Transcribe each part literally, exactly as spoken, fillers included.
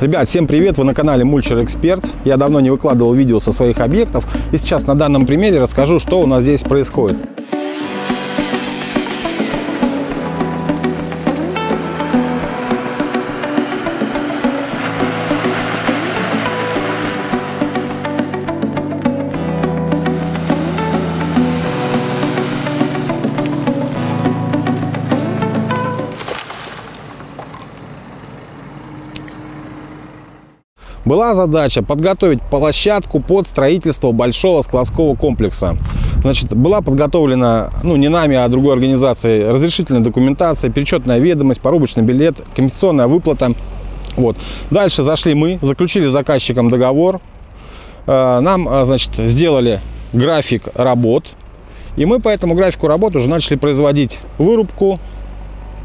Ребят, всем привет! Вы на канале Мульчер Эксперт. Я давно не выкладывал видео со своих объектов, и сейчас на данном примере расскажу, что у нас здесь происходит. Была задача подготовить площадку под строительство большого складского комплекса. Значит, была подготовлена, ну, не нами, а другой организацией, разрешительная документация, перечетная ведомость, порубочный билет, компенсационная выплата. Вот. Дальше зашли мы, заключили с заказчиком договор. Нам, значит, сделали график работ. И мы по этому графику работ уже начали производить вырубку,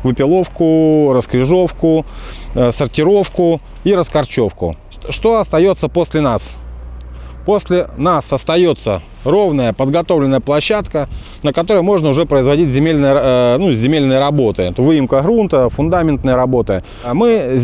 выпиловку, раскрежовку, сортировку и раскорчевку. Что остается после нас? После нас остается ровная подготовленная площадка, на которой можно уже производить земельные, ну, земельные работы. Это выемка грунта, фундаментные работы. Мы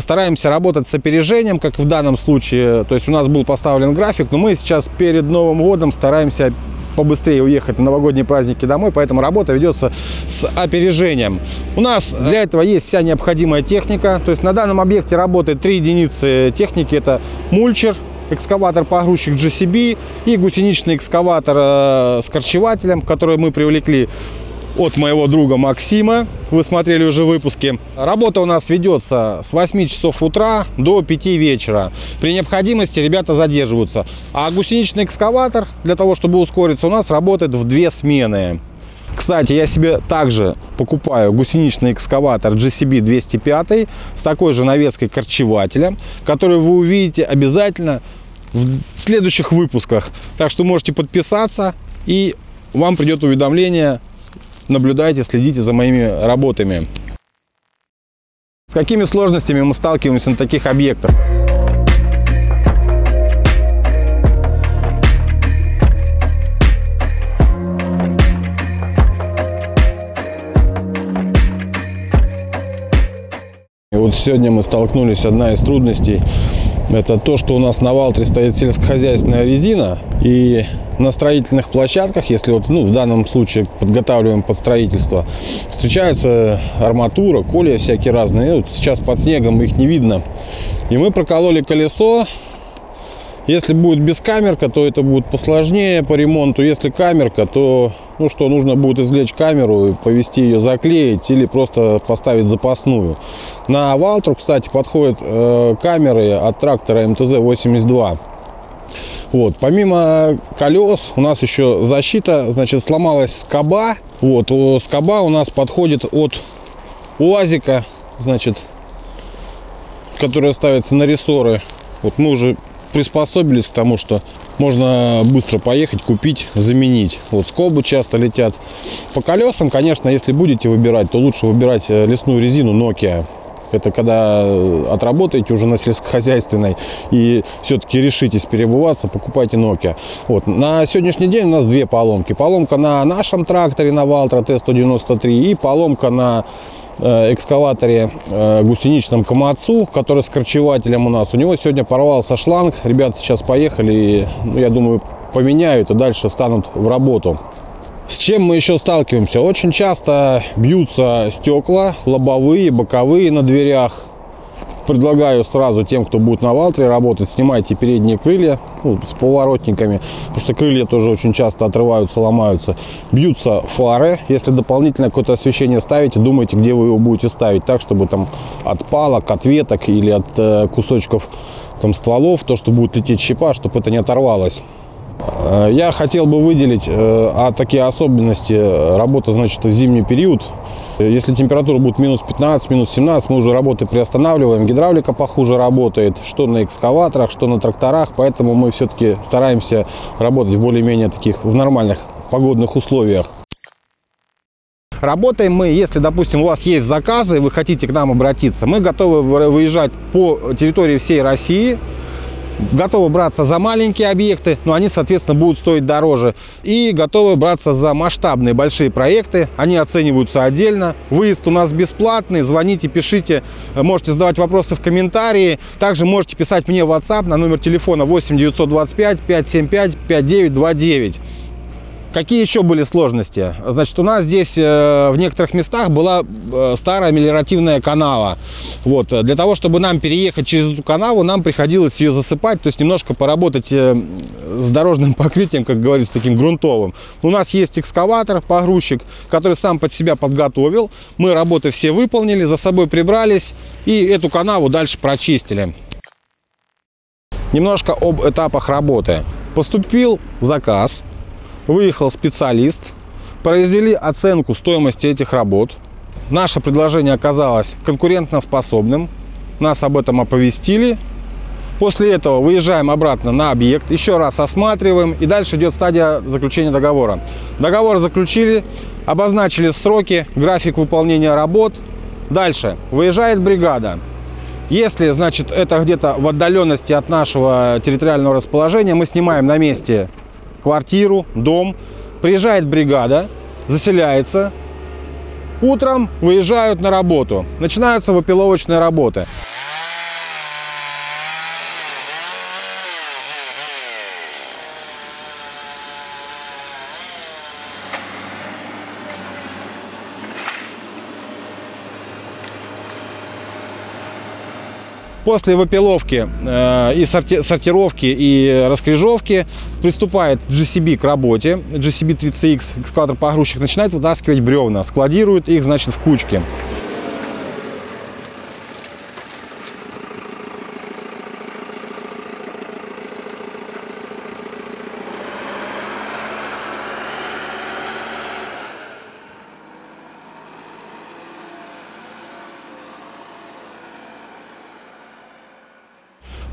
стараемся работать с опережением, как в данном случае. То есть у нас был поставлен график, но мы сейчас перед Новым годом стараемся побыстрее уехать на новогодние праздники домой, поэтому работа ведется с опережением. У нас для этого есть вся необходимая техника. То есть на данном объекте работает три единицы техники. Это мульчер, экскаватор-погрузчик джей си би и гусеничный экскаватор с корчевателем, который мы привлекли от моего друга Максима. Вы смотрели уже выпуски. Работа у нас ведется с восьми часов утра до пяти вечера. При необходимости ребята задерживаются. А гусеничный экскаватор, для того чтобы ускориться, у нас работает в две смены. Кстати, я себе также покупаю гусеничный экскаватор джей си би двести пять с такой же навеской корчевателя, которую вы увидите обязательно в следующих выпусках. Так что можете подписаться, и вам придет уведомление. Наблюдайте, следите за моими работами. С какими сложностями мы сталкиваемся на таких объектах? И вот сегодня мы столкнулись, одна из трудностей, это то, что у нас на Валтре стоит сельскохозяйственная резина, и на строительных площадках, если вот, ну, в данном случае подготавливаем под строительство, встречаются арматура, колья всякие разные. Вот сейчас под снегом их не видно. И мы прокололи колесо. Если будет без камерка, то это будет посложнее по ремонту. Если камерка, то, ну что, нужно будет извлечь камеру и повезти ее заклеить или просто поставить запасную. На Валтру, кстати, подходят э, камеры от трактора эм тэ зэ восемьдесят два. Вот. Помимо колес у нас еще защита, значит, сломалась скоба. Вот, скоба у нас подходит от УАЗика, значит, которая ставится на рессоры. Вот мы уже приспособились к тому, что можно быстро поехать, купить, заменить. Вот скобы часто летят. По колесам, конечно, если будете выбирать, то лучше выбирать лесную резину Nokia. Это когда отработаете уже на сельскохозяйственной и все-таки решитесь перебываться, покупайте Nokia. Вот. На сегодняшний день у нас две поломки. Поломка на нашем тракторе, на Валтра тэ сто девяносто три, и поломка на э, экскаваторе э, гусеничном Камацу, который с корчевателем у нас. У него сегодня порвался шланг. Ребята сейчас поехали и, ну, я думаю, поменяют и дальше встанут в работу. С чем мы еще сталкиваемся? Очень часто бьются стекла, лобовые, боковые на дверях. Предлагаю сразу тем, кто будет на Валтре работать, снимайте передние крылья, ну, с поворотниками, потому что крылья тоже очень часто отрываются, ломаются. Бьются фары. Если дополнительно какое-то освещение ставите, думайте, где вы его будете ставить, так, чтобы там от палок, от веток или от э, кусочков там стволов, то, что будет лететь щепа, чтобы это не оторвалось. Я хотел бы выделить а, такие особенности работы, значит, в зимний период. Если температура будет минус пятнадцать, минус семнадцать, мы уже работы приостанавливаем. Гидравлика похуже работает, что на экскаваторах, что на тракторах. Поэтому мы все-таки стараемся работать в более-менее таких, в нормальных погодных условиях. Работаем мы, если, допустим, у вас есть заказы и вы хотите к нам обратиться, мы готовы выезжать по территории всей России. готовы браться за маленькие объекты, но они, соответственно, будут стоить дороже. И готовы браться за масштабные большие проекты, они оцениваются отдельно. Выезд у нас бесплатный, звоните, пишите, можете задавать вопросы в комментарии. Также можете писать мне в WhatsApp на номер телефона восемь девятьсот двадцать пять пятьсот семьдесят пять пятьдесят девять двадцать девять. Какие еще были сложности? Значит, у нас здесь э, в некоторых местах была э, старая мелиоративная канава. Вот. Для того, чтобы нам переехать через эту канаву, нам приходилось ее засыпать, то есть немножко поработать э, с дорожным покрытием, как говорится, таким грунтовым. У нас есть экскаватор, погрузчик, который сам под себя подготовил. Мы работы все выполнили, за собой прибрались и эту канаву дальше прочистили. Немножко об этапах работы. Поступил заказ. Выехал специалист, произвели оценку стоимости этих работ. Наше предложение оказалось конкурентоспособным, нас об этом оповестили. После этого выезжаем обратно на объект, еще раз осматриваем, и дальше идет стадия заключения договора. Договор заключили, обозначили сроки, график выполнения работ. Дальше выезжает бригада. Если, значит, это где-то в отдаленности от нашего территориального расположения, мы снимаем на месте квартиру, дом, приезжает бригада, заселяется, утром выезжают на работу, начинаются выпиловочные работы. После выпиловки э, и сорти сортировки и раскрежовки приступает джей си би к работе. джей си би три си икс экскаватор-погрузчик начинает вытаскивать бревна, складирует их, значит, в кучки.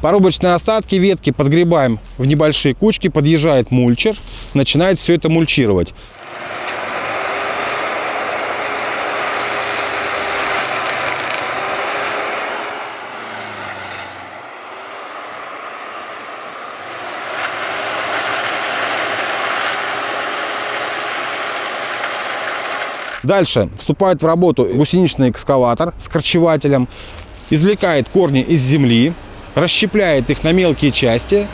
Порубочные остатки, ветки подгребаем в небольшие кучки, подъезжает мульчер, начинает все это мульчировать. Дальше вступает в работу гусеничный экскаватор с корчевателем, извлекает корни из земли, расщепляет их на мелкие части.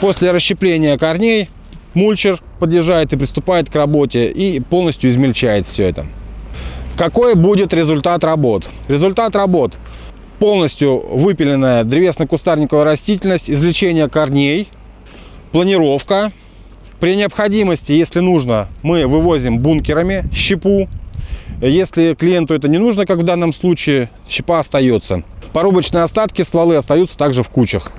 После расщепления корней мульчер подъезжает и приступает к работе и полностью измельчает все это. Какой будет результат работ? Результат работ: полностью выпиленная древесно-кустарниковая растительность, извлечение корней, планировка. При необходимости, если нужно, мы вывозим бункерами щепу. Если клиенту это не нужно, как в данном случае, щепа остается. Порубочные остатки стволы остаются также в кучах.